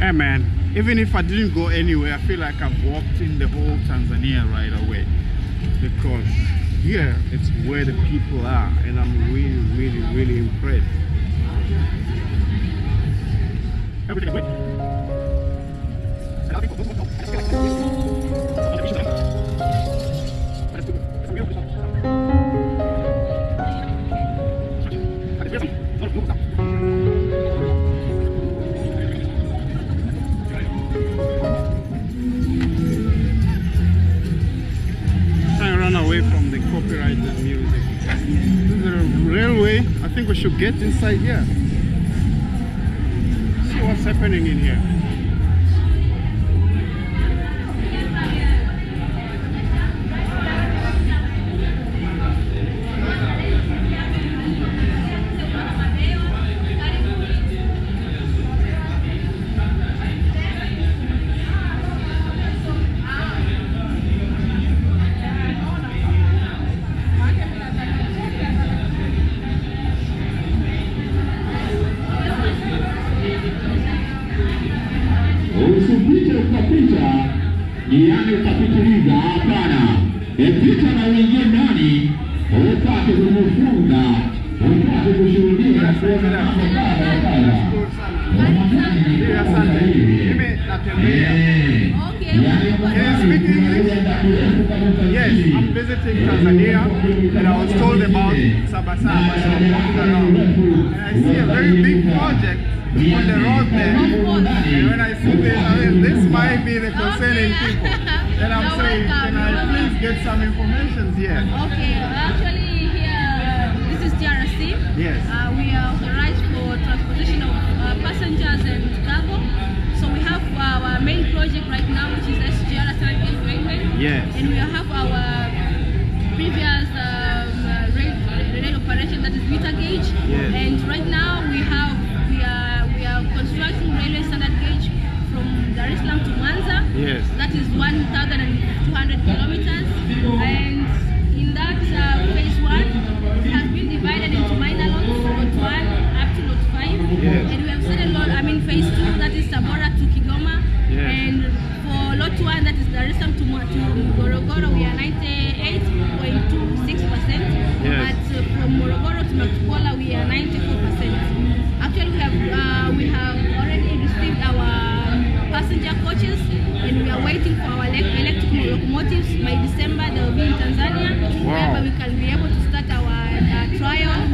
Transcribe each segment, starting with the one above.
Hey man, even if I didn't go anywhere, I feel like I've walked in the whole Tanzania right away, because here it's where the people are, and I'm really impressed. Copyrighted music. This is a railway. I think we should get inside here. See what's happening in here. Yes, I'm visiting Tanzania, and I was told about Sabasaba, so I'm walking around, and I see a very big project on the road there, and when I see this, I mean, this might be the concerning people, and I'm saying, can I please get some information here? Okay, actually here, this is Jaira Steve. Yes. We are authorized for transportation of passengers and cargo. So we have our main project right now, which is SGR, yes. And we have our previous rail operation, that is meter gauge. Yes. And right now we are constructing railway standard gauge from Dar es Salaam to Mwanza. Yes. That is 1,200 kilometers. And in that phase one, it has been divided into minor lots, lot 1 up to lot 5. Yes. And we have started lot, I mean phase 2, that is Tabora to Kigoma. Yes. And for lot 1, that is Dar es Salaam to Morogoro, we are 98.26%, yes. But from Morogoro to Matukola, we are 94%. Actually, we have already received our passenger coaches, and we are waiting for our electric locomotives. By December, they will be in Tanzania. Wow. Where we can be able to start our trial run.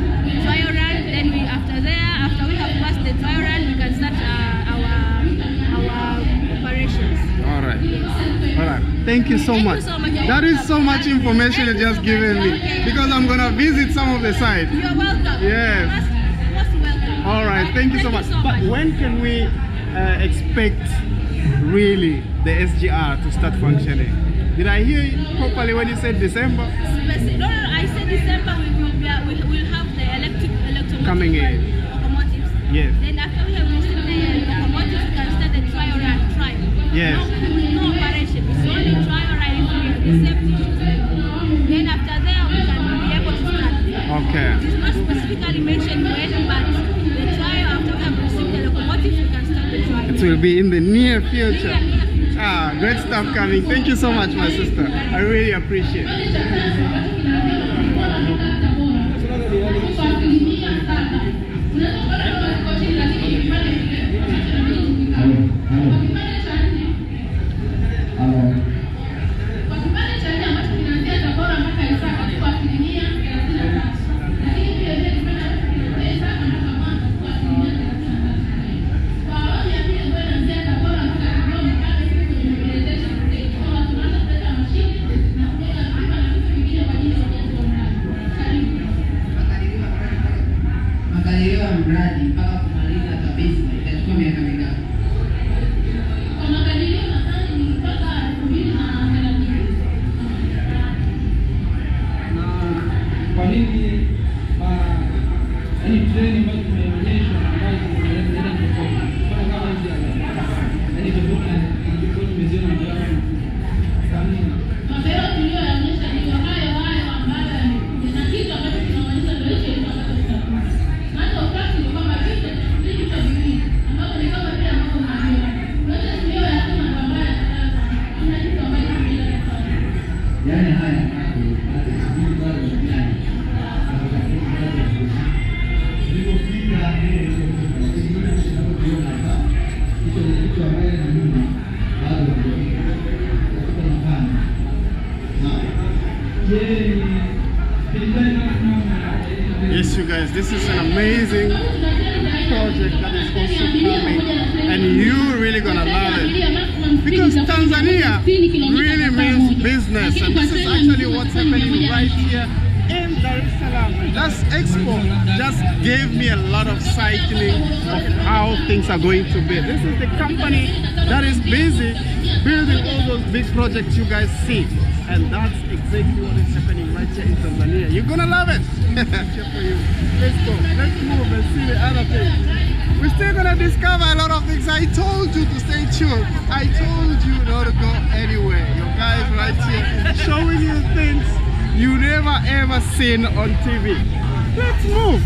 Then we after we have passed the trial run, we can start our operations. Alright. Alright. Thank you so much. That is so much information you just given me. Because I'm gonna visit some of the sites. You're welcome. Yes. Most welcome. Alright, thank you so much. But when can we expect really the SGR to start functioning? Did I hear it properly when you said December? No, I said December we will have the electric coming in. Locomotives. Yes. Then after we have received the locomotives, we can start the trial run. Yes. No operation. It's only trial run if we accept issues. Then after that, we can be able to start. Okay. It is not specifically mentioned when, but the trial, after we have received the locomotives, we can start the trial. It will be in the near future. Ah, great stuff coming. Thank you so much, my sister. I really appreciate it. Yes, you guys, this is an amazing project that is also coming, and you're really gonna love it, because Tanzania really means business, and this is actually what's happening right here in Dar es Salaam. This expo just gave me a lot of cycling of how things are going to be. This is the company that is busy building all those big projects you guys see, and that's exactly what is happening right here in Tanzania. You're gonna love it. Let's go, let's move and see the other things. We're still gonna discover a lot of things. I told you to stay tuned. I told you not to go anywhere. You guys right here showing you things you never ever seen on TV. Let's move.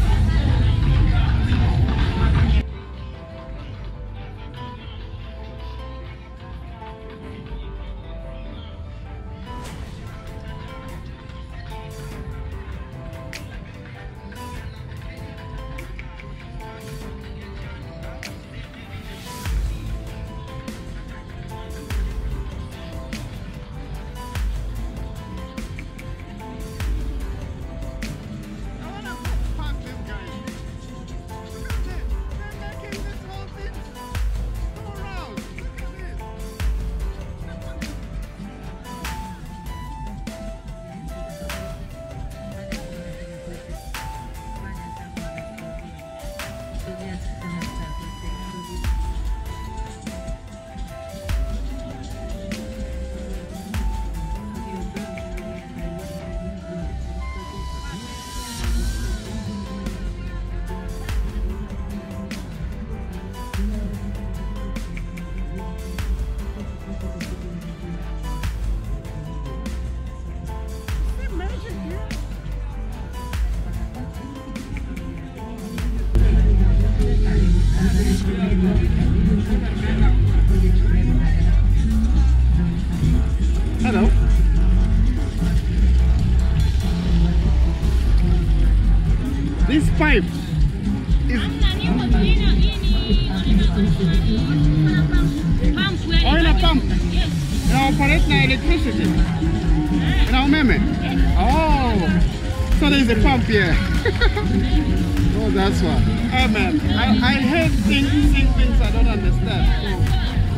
Hello. This pipe is oil pump. Yes. It operates by electricity. Oh, so there is a pump here. Oh, that's why. Hey man, I hate seeing things I don't understand.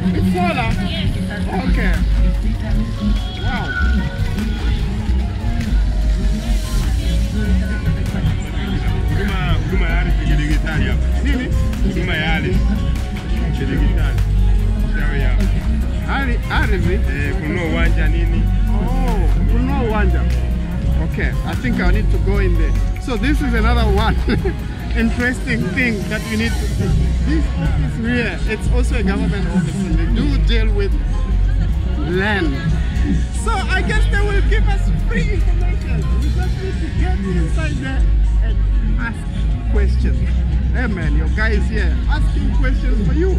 So, it's solar? Okay. Wow. Okay, I think I need to go in there. So this is another one interesting thing that we need to see. This office here, it's also a government office, and they do deal with land. So I guess they will give us free information. We just need to get inside there and ask questions. Hey man, your guy is here asking questions for you.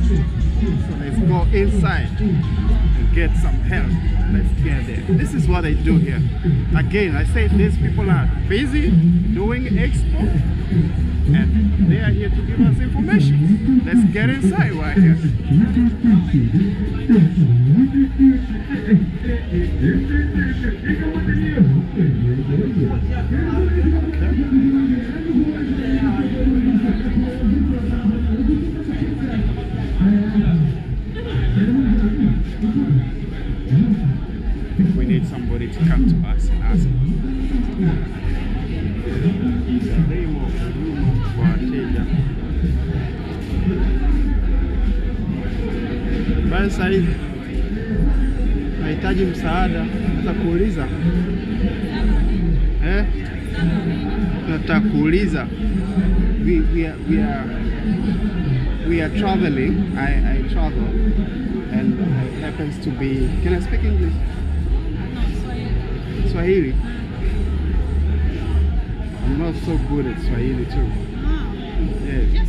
So let's go inside and get some help. Let's get there. This is what they do here. Again, I say these people are busy doing expo, and they are here to give us information. Let's get inside right here. We need somebody to come to us and ask us. Baya sasa hivi nahitaji msaada, natakuuliza. We are traveling. I travel, and it happens to be, can I speak English? Swahili. I'm not so good at Swahili too. Yes.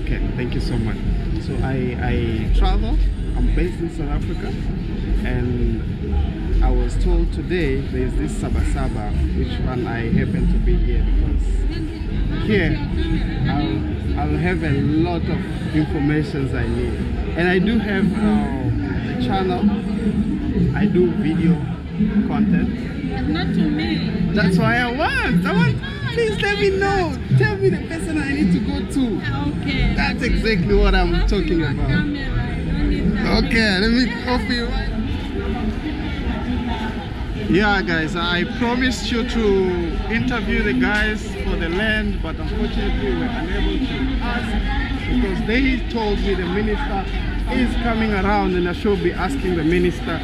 Okay, thank you so much. So I travel I'm based in South Africa, and I was told today there's this Sabasaba, which one I happen to be here because here I'll have a lot of information I need. And I do have a channel, I do video content. But not to me. That's why I want. Please let me know. Tell me the person I need to go to. Okay. That's exactly what I'm talking about. Okay, let me off you. Yeah, guys, I promised you to interview the guys for the land, but unfortunately we were unable to ask because they told me the minister is coming around and I should be asking the minister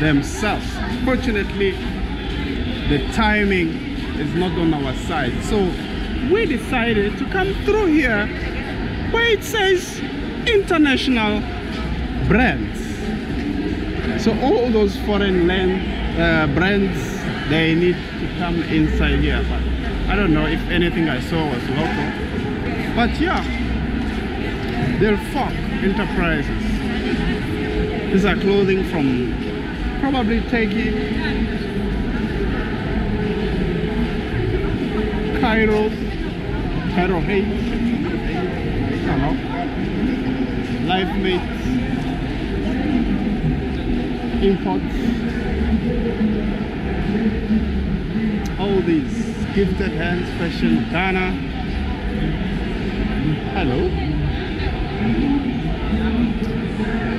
themselves. Unfortunately, the timing is not on our side, so we decided to come through here where it says international brands. So all those foreign land brands, they need to come inside here, but I don't know if anything I saw was local. But yeah, they're Folk Enterprises. These are clothing from probably Turkey, Cairo Hate, I don't know, Life Mates, Imports, all these, Gifted Hands Fashion, Ghana, hello,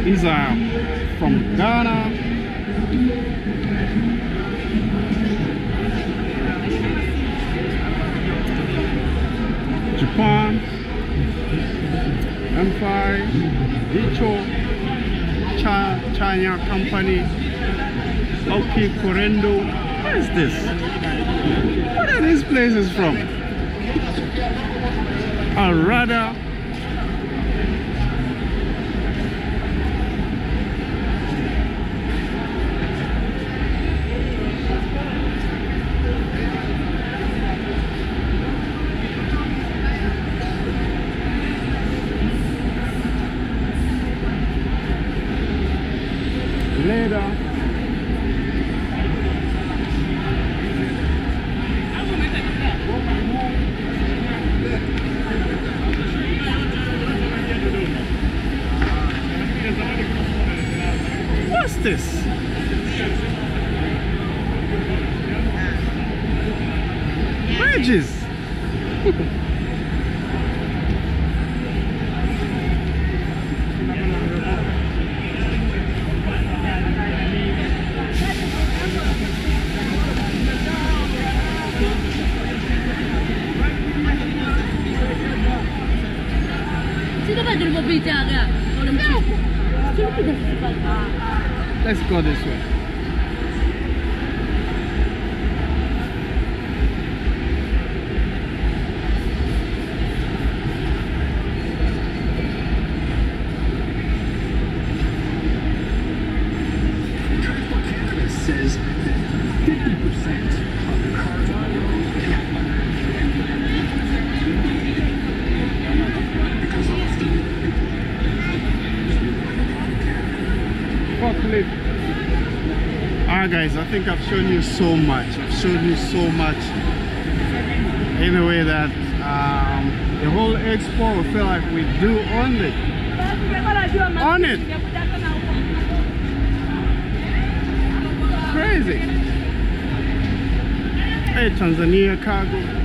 these are from Ghana, Japan, Empire, Dicho, China Company, Oki Corendo. What is this? What are these places from? Arada, wedges. Let's go this way. Guys, I think I've shown you so much. Anyway, that the whole expo, we feel like we do own it. Crazy. Hey, Tanzania cargo.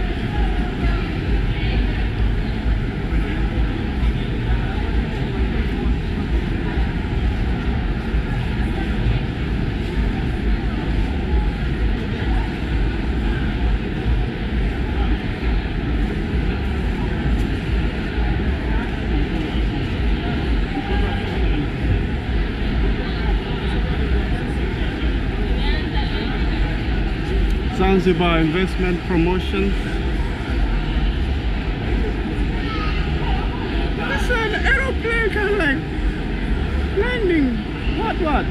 Zanzibar Investment Promotions. This is an aeroplane kind of like landing. What?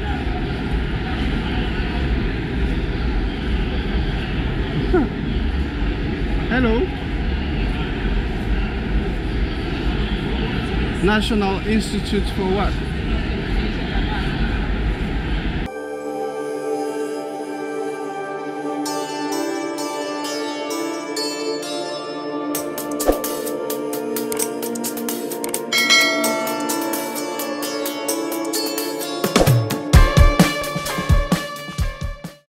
Hello. National Institute for what?